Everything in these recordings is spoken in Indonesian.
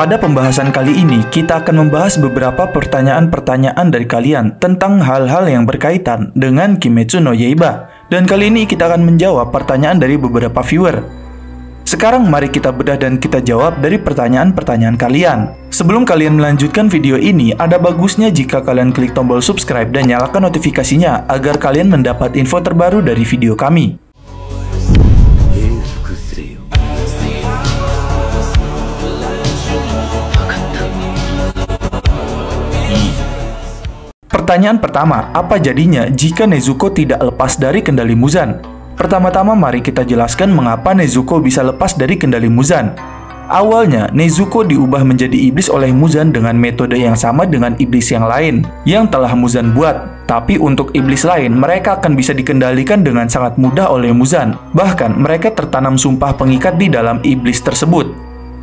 Pada pembahasan kali ini, kita akan membahas beberapa pertanyaan-pertanyaan dari kalian tentang hal-hal yang berkaitan dengan Kimetsu no Yaiba. Dan kali ini kita akan menjawab pertanyaan dari beberapa viewer. Sekarang mari kita bedah dan kita jawab dari pertanyaan-pertanyaan kalian. Sebelum kalian melanjutkan video ini, ada bagusnya jika kalian klik tombol subscribe dan nyalakan notifikasinya agar kalian mendapat info terbaru dari video kami. Pertanyaan pertama, apa jadinya jika Nezuko tidak lepas dari kendali Muzan? Pertama-tama mari kita jelaskan mengapa Nezuko bisa lepas dari kendali Muzan. Awalnya, Nezuko diubah menjadi iblis oleh Muzan dengan metode yang sama dengan iblis yang lain yang telah Muzan buat. Tapi untuk iblis lain, mereka akan bisa dikendalikan dengan sangat mudah oleh Muzan. Bahkan, mereka tertanam sumpah pengikat di dalam iblis tersebut.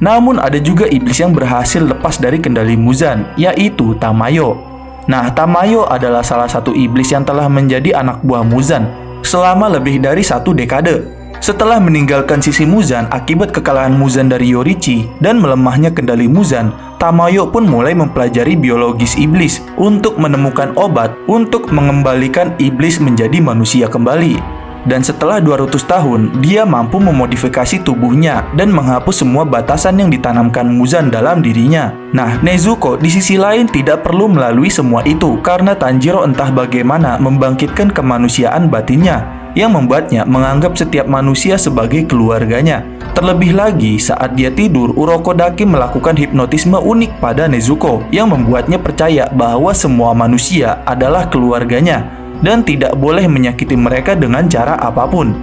Namun ada juga iblis yang berhasil lepas dari kendali Muzan, yaitu Tamayo. Nah, Tamayo adalah salah satu iblis yang telah menjadi anak buah Muzan selama lebih dari 1 dekade. Setelah meninggalkan sisi Muzan akibat kekalahan Muzan dari Yoriichi dan melemahnya kendali Muzan, Tamayo pun mulai mempelajari biologis iblis untuk menemukan obat untuk mengembalikan iblis menjadi manusia kembali. Dan setelah 200 tahun, dia mampu memodifikasi tubuhnya dan menghapus semua batasan yang ditanamkan Muzan dalam dirinya. Nah, Nezuko di sisi lain tidak perlu melalui semua itu karena Tanjiro entah bagaimana membangkitkan kemanusiaan batinnya yang membuatnya menganggap setiap manusia sebagai keluarganya. Terlebih lagi, saat dia tidur, Urokodaki melakukan hipnotisme unik pada Nezuko yang membuatnya percaya bahwa semua manusia adalah keluarganya dan tidak boleh menyakiti mereka dengan cara apapun.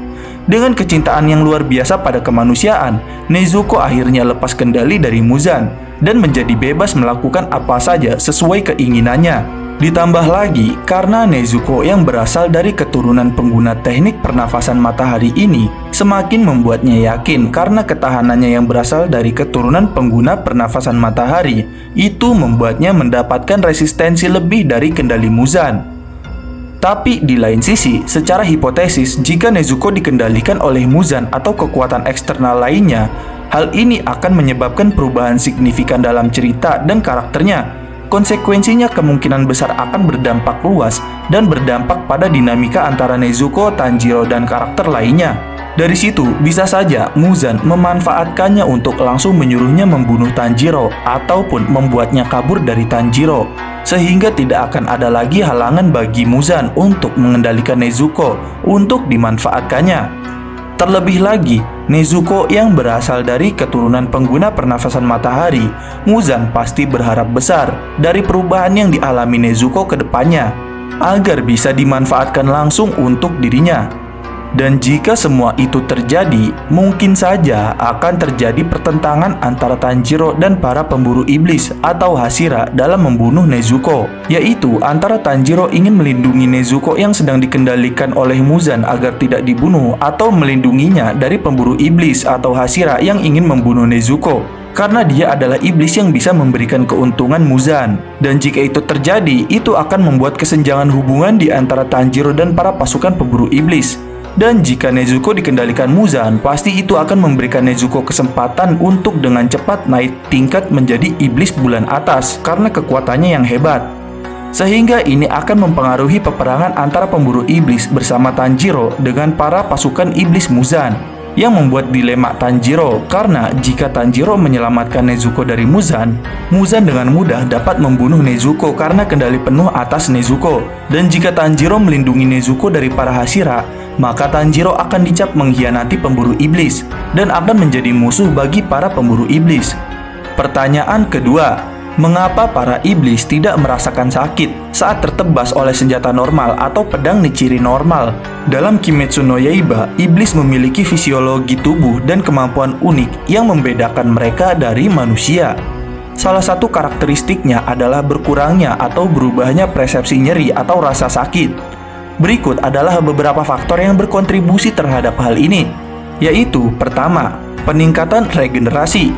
Dengan kecintaan yang luar biasa pada kemanusiaan, Nezuko akhirnya lepas kendali dari Muzan dan menjadi bebas melakukan apa saja sesuai keinginannya. Ditambah lagi, karena Nezuko yang berasal dari keturunan pengguna teknik pernafasan matahari ini, semakin membuatnya yakin karena ketahanannya yang berasal dari keturunan pengguna pernafasan matahari itu membuatnya mendapatkan resistensi lebih dari kendali Muzan. Tapi di lain sisi, secara hipotesis, jika Nezuko dikendalikan oleh Muzan atau kekuatan eksternal lainnya, hal ini akan menyebabkan perubahan signifikan dalam cerita dan karakternya. Konsekuensinya kemungkinan besar akan berdampak luas dan berdampak pada dinamika antara Nezuko, Tanjiro, dan karakter lainnya. Dari situ, bisa saja Muzan memanfaatkannya untuk langsung menyuruhnya membunuh Tanjiro ataupun membuatnya kabur dari Tanjiro, sehingga tidak akan ada lagi halangan bagi Muzan untuk mengendalikan Nezuko untuk dimanfaatkannya. Terlebih lagi, Nezuko yang berasal dari keturunan pengguna pernafasan matahari, Muzan pasti berharap besar dari perubahan yang dialami Nezuko ke depannya, agar bisa dimanfaatkan langsung untuk dirinya. Dan jika semua itu terjadi, mungkin saja akan terjadi pertentangan antara Tanjiro dan para pemburu iblis atau Hashira dalam membunuh Nezuko. Yaitu antara Tanjiro ingin melindungi Nezuko yang sedang dikendalikan oleh Muzan agar tidak dibunuh atau melindunginya dari pemburu iblis atau Hashira yang ingin membunuh Nezuko, karena dia adalah iblis yang bisa memberikan keuntungan Muzan. Dan jika itu terjadi, itu akan membuat kesenjangan hubungan di antara Tanjiro dan para pasukan pemburu iblis. Dan jika Nezuko dikendalikan Muzan, pasti itu akan memberikan Nezuko kesempatan untuk dengan cepat naik tingkat menjadi iblis bulan atas karena kekuatannya yang hebat. Sehingga ini akan mempengaruhi peperangan antara pemburu iblis bersama Tanjiro dengan para pasukan iblis Muzan, yang membuat dilema Tanjiro karena jika Tanjiro menyelamatkan Nezuko dari Muzan, Muzan dengan mudah dapat membunuh Nezuko karena kendali penuh atas Nezuko. Dan jika Tanjiro melindungi Nezuko dari para Hashira, maka Tanjiro akan dicap mengkhianati pemburu iblis dan akan menjadi musuh bagi para pemburu iblis. Pertanyaan kedua, mengapa para iblis tidak merasakan sakit saat tertebas oleh senjata normal atau pedang Nichirin normal? Dalam Kimetsu no Yaiba, iblis memiliki fisiologi tubuh dan kemampuan unik yang membedakan mereka dari manusia. Salah satu karakteristiknya adalah berkurangnya atau berubahnya persepsi nyeri atau rasa sakit. Berikut adalah beberapa faktor yang berkontribusi terhadap hal ini, yaitu pertama, peningkatan regenerasi.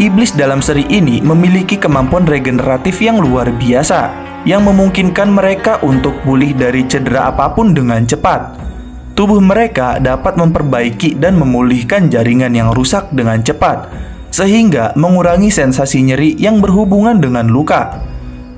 Iblis dalam seri ini memiliki kemampuan regeneratif yang luar biasa, yang memungkinkan mereka untuk pulih dari cedera apapun dengan cepat. Tubuh mereka dapat memperbaiki dan memulihkan jaringan yang rusak dengan cepat, sehingga mengurangi sensasi nyeri yang berhubungan dengan luka.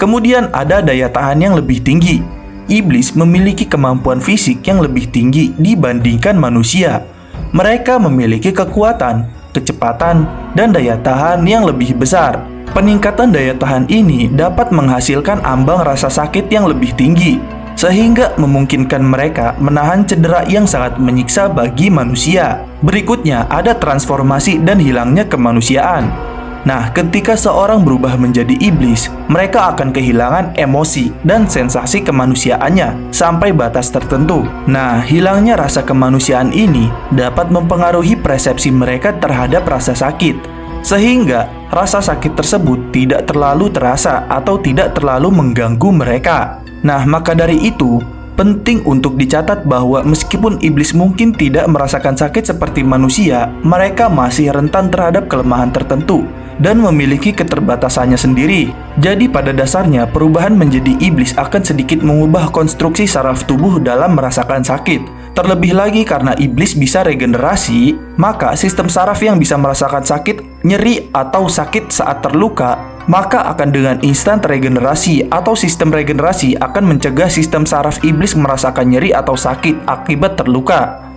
Kemudian ada daya tahan yang lebih tinggi. Iblis memiliki kemampuan fisik yang lebih tinggi dibandingkan manusia. Mereka memiliki kekuatan, kecepatan, dan daya tahan yang lebih besar. Peningkatan daya tahan ini dapat menghasilkan ambang rasa sakit yang lebih tinggi, sehingga memungkinkan mereka menahan cedera yang sangat menyiksa bagi manusia. Berikutnya ada transformasi dan hilangnya kemanusiaan. Nah, ketika seorang berubah menjadi iblis, mereka akan kehilangan emosi dan sensasi kemanusiaannya sampai batas tertentu. Nah, hilangnya rasa kemanusiaan ini dapat mempengaruhi persepsi mereka terhadap rasa sakit, sehingga rasa sakit tersebut tidak terlalu terasa atau tidak terlalu mengganggu mereka. Nah, maka dari itu, penting untuk dicatat bahwa meskipun iblis mungkin tidak merasakan sakit seperti manusia, mereka masih rentan terhadap kelemahan tertentu dan memiliki keterbatasannya sendiri. Jadi pada dasarnya, perubahan menjadi iblis akan sedikit mengubah konstruksi saraf tubuh dalam merasakan sakit. Terlebih lagi karena iblis bisa regenerasi, maka sistem saraf yang bisa merasakan sakit, nyeri, atau sakit saat terluka, maka akan dengan instan regenerasi atau sistem regenerasi akan mencegah sistem saraf iblis merasakan nyeri atau sakit akibat terluka.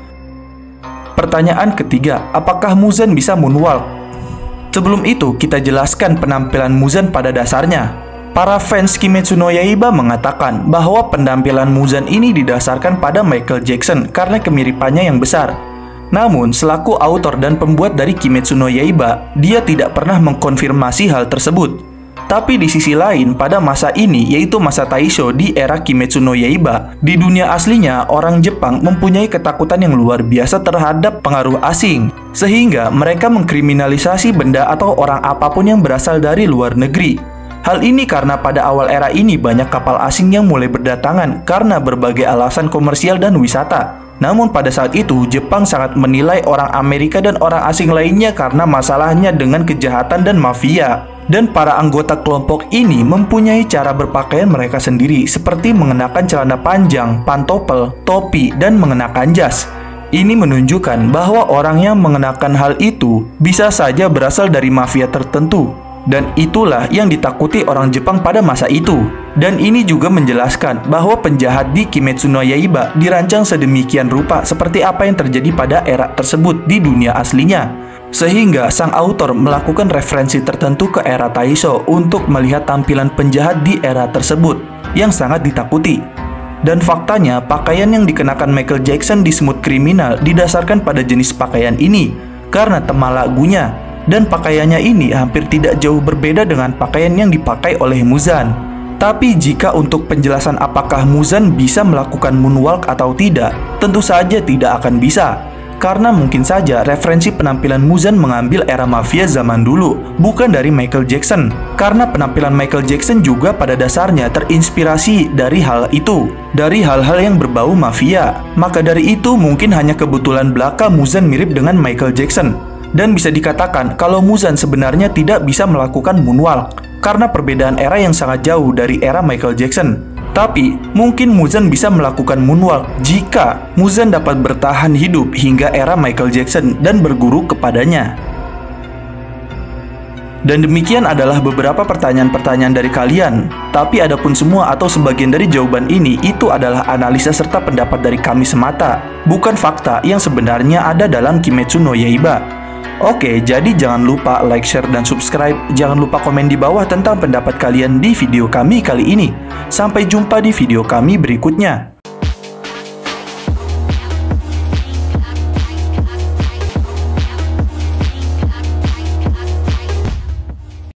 Pertanyaan ketiga, apakah Muzan bisa moonwalk? Sebelum itu, kita jelaskan penampilan Muzan pada dasarnya. Para fans Kimetsu no Yaiba mengatakan bahwa penampilan Muzan ini didasarkan pada Michael Jackson karena kemiripannya yang besar. Namun, selaku autor dan pembuat dari Kimetsu no Yaiba, dia tidak pernah mengkonfirmasi hal tersebut. Tapi di sisi lain, pada masa ini, yaitu masa Taisho di era Kimetsu no Yaiba, di dunia aslinya, orang Jepang mempunyai ketakutan yang luar biasa terhadap pengaruh asing, sehingga mereka mengkriminalisasi benda atau orang apapun yang berasal dari luar negeri. Hal ini karena pada awal era ini banyak kapal asing yang mulai berdatangan karena berbagai alasan komersial dan wisata. Namun pada saat itu, Jepang sangat menilai orang Amerika dan orang asing lainnya karena masalahnya dengan kejahatan dan mafia. Dan para anggota kelompok ini mempunyai cara berpakaian mereka sendiri seperti mengenakan celana panjang, pantopel, topi, dan mengenakan jas. Ini menunjukkan bahwa orang yang mengenakan hal itu bisa saja berasal dari mafia tertentu. Dan itulah yang ditakuti orang Jepang pada masa itu. Dan ini juga menjelaskan bahwa penjahat di Kimetsu no Yaiba dirancang sedemikian rupa seperti apa yang terjadi pada era tersebut di dunia aslinya, sehingga sang autor melakukan referensi tertentu ke era Taisho untuk melihat tampilan penjahat di era tersebut yang sangat ditakuti. Dan faktanya, pakaian yang dikenakan Michael Jackson di Smooth Criminal didasarkan pada jenis pakaian ini karena tema lagunya. Dan pakaiannya ini hampir tidak jauh berbeda dengan pakaian yang dipakai oleh Muzan. Tapi jika untuk penjelasan apakah Muzan bisa melakukan moonwalk atau tidak, tentu saja tidak akan bisa. Karena mungkin saja referensi penampilan Muzan mengambil era mafia zaman dulu, bukan dari Michael Jackson. Karena penampilan Michael Jackson juga pada dasarnya terinspirasi dari hal itu, dari hal-hal yang berbau mafia. Maka dari itu mungkin hanya kebetulan belaka Muzan mirip dengan Michael Jackson. Dan bisa dikatakan kalau Muzan sebenarnya tidak bisa melakukan moonwalk karena perbedaan era yang sangat jauh dari era Michael Jackson. Tapi mungkin Muzan bisa melakukan moonwalk jika Muzan dapat bertahan hidup hingga era Michael Jackson dan berguru kepadanya. Dan demikian adalah beberapa pertanyaan-pertanyaan dari kalian. Tapi adapun semua atau sebagian dari jawaban ini itu adalah analisa serta pendapat dari kami semata, bukan fakta yang sebenarnya ada dalam Kimetsu no Yaiba. Oke, jadi jangan lupa like, share, dan subscribe. Jangan lupa komen di bawah tentang pendapat kalian di video kami kali ini. Sampai jumpa di video kami berikutnya.